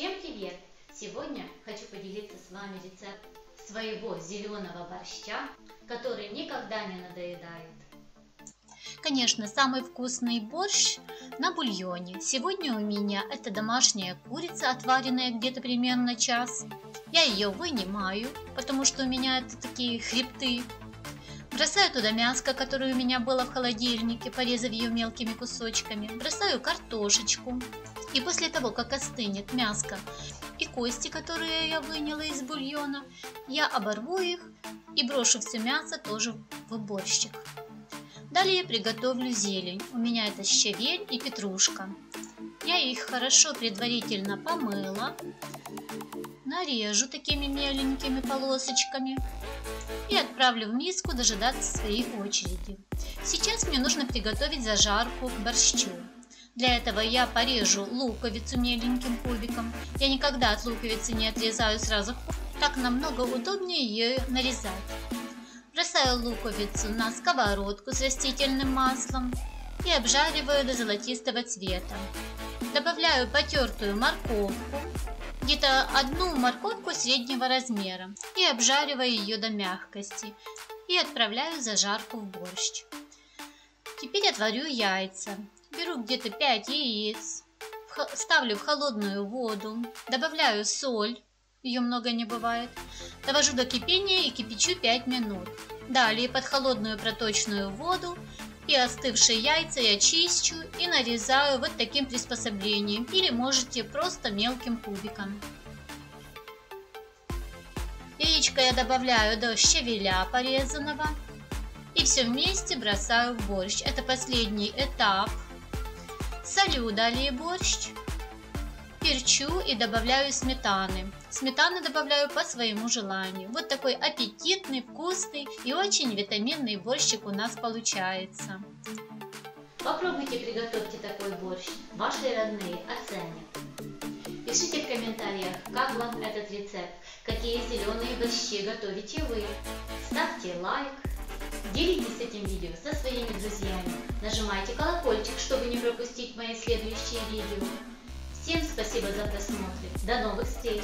Всем привет! Сегодня хочу поделиться с вами рецептом своего зеленого борща, который никогда не надоедает. Конечно, самый вкусный борщ на бульоне. Сегодня у меня это домашняя курица, отваренная где-то примерно час. Я ее вынимаю, потому что у меня это такие хребты. Бросаю туда мяско, которое у меня было в холодильнике, порезав ее мелкими кусочками. Бросаю картошечку. И после того, как остынет мяско и кости, которые я выняла из бульона, я оборву их и брошу все мясо тоже в борщик. Далее приготовлю зелень. У меня это щавель и петрушка. Я их хорошо предварительно помыла. Нарежу такими меленькими полосочками и отправлю в миску дожидаться своей очереди. Сейчас мне нужно приготовить зажарку к борщу. Для этого я порежу луковицу меленьким кубиком. Я никогда от луковицы не отрезаю сразу, так намного удобнее ее нарезать. Бросаю луковицу на сковородку с растительным маслом и обжариваю до золотистого цвета. Добавляю потертую морковку, где-то одну морковку среднего размера, и обжариваю ее до мягкости и отправляю зажарку в борщ. Теперь отварю яйца. Беру где-то 5 яиц, ставлю в холодную воду, добавляю соль, ее много не бывает, довожу до кипения и кипячу 5 минут. Далее под холодную проточную воду и остывшие яйца я чищу и нарезаю вот таким приспособлением, или можете просто мелким кубиком. Яичко я добавляю до щавеля порезанного и все вместе бросаю в борщ. Это последний этап. Солю далее борщ, перчу и добавляю сметаны. Сметану добавляю по своему желанию. Вот такой аппетитный, вкусный и очень витаминный борщик у нас получается. Попробуйте приготовьте такой борщ. Ваши родные оценят. Пишите в комментариях, как вам этот рецепт, какие зеленые борщи готовите вы. Ставьте лайк. Делитесь этим видео со своими друзьями, нажимайте колокольчик, чтобы не пропустить мои следующие видео. Всем спасибо за просмотр, до новых встреч!